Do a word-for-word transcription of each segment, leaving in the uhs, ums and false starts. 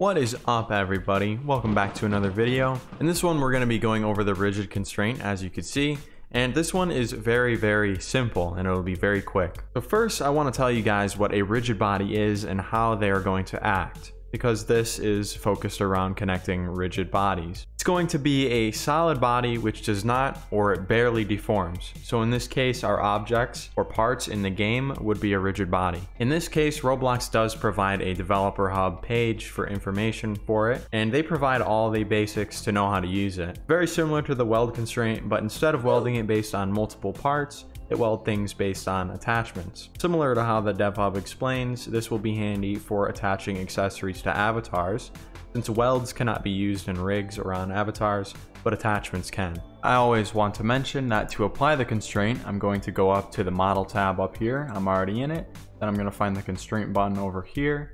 What is up, everybody? Welcome back to another video. In this one we're going to be going over the rigid constraint, as you can see, and this one is very very simple and it'll be very quick. So first I want to tell you guys what a rigid body is and how they are going to act, because this is focused around connecting rigid bodies. It's going to be a solid body which does not or it barely deforms. So in this case, our objects or parts in the game would be a rigid body. In this case, Roblox does provide a developer hub page for information for it, and they provide all the basics to know how to use it. Very similar to the weld constraint, but instead of welding it based on multiple parts, it welds things based on attachments. Similar to how the DevHub explains, this will be handy for attaching accessories to avatars, since welds cannot be used in rigs or on avatars, but attachments can. I always want to mention that to apply the constraint, I'm going to go up to the model tab up here. I'm already in it. Then I'm gonna find the constraint button over here,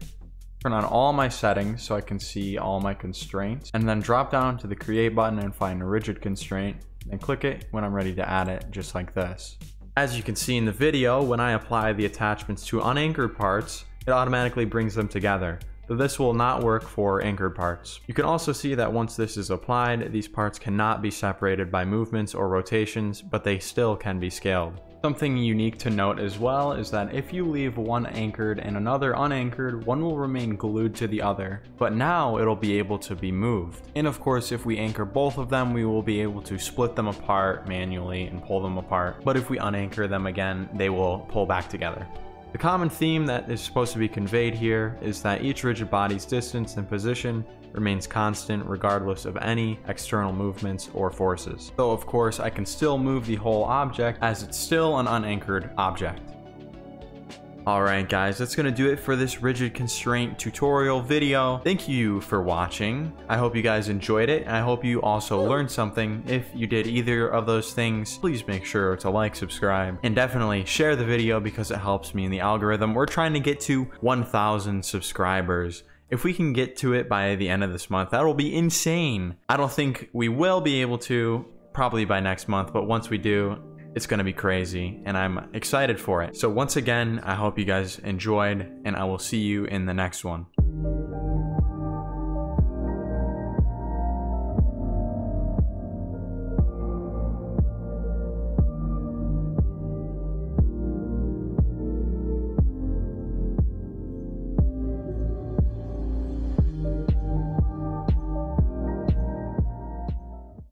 turn on all my settings so I can see all my constraints, and then drop down to the create button and find a rigid constraint, and click it when I'm ready to add it, just like this. As you can see in the video, when I apply the attachments to unanchored parts, it automatically brings them together, though this will not work for anchored parts. You can also see that once this is applied, these parts cannot be separated by movements or rotations, but they still can be scaled. Something unique to note as well is that if you leave one anchored and another unanchored, one will remain glued to the other, but now it'll be able to be moved. And of course, if we anchor both of them, we will be able to split them apart manually and pull them apart, but if we unanchor them again, they will pull back together. The common theme that is supposed to be conveyed here is that each rigid body's distance and position remains constant regardless of any external movements or forces. Though of course I can still move the whole object, as it's still an unanchored object. Alright guys, that's going to do it for this rigid constraint tutorial video. Thank you for watching. I hope you guys enjoyed it, and I hope you also learned something. If you did either of those things, please make sure to like, subscribe, and definitely share the video because it helps me in the algorithm. We're trying to get to one thousand subscribers. If we can get to it by the end of this month, that'll be insane. I don't think we will be able to, probably by next month, but once we do, it's going to be crazy, and I'm excited for it. So once again, I hope you guys enjoyed, and I will see you in the next one.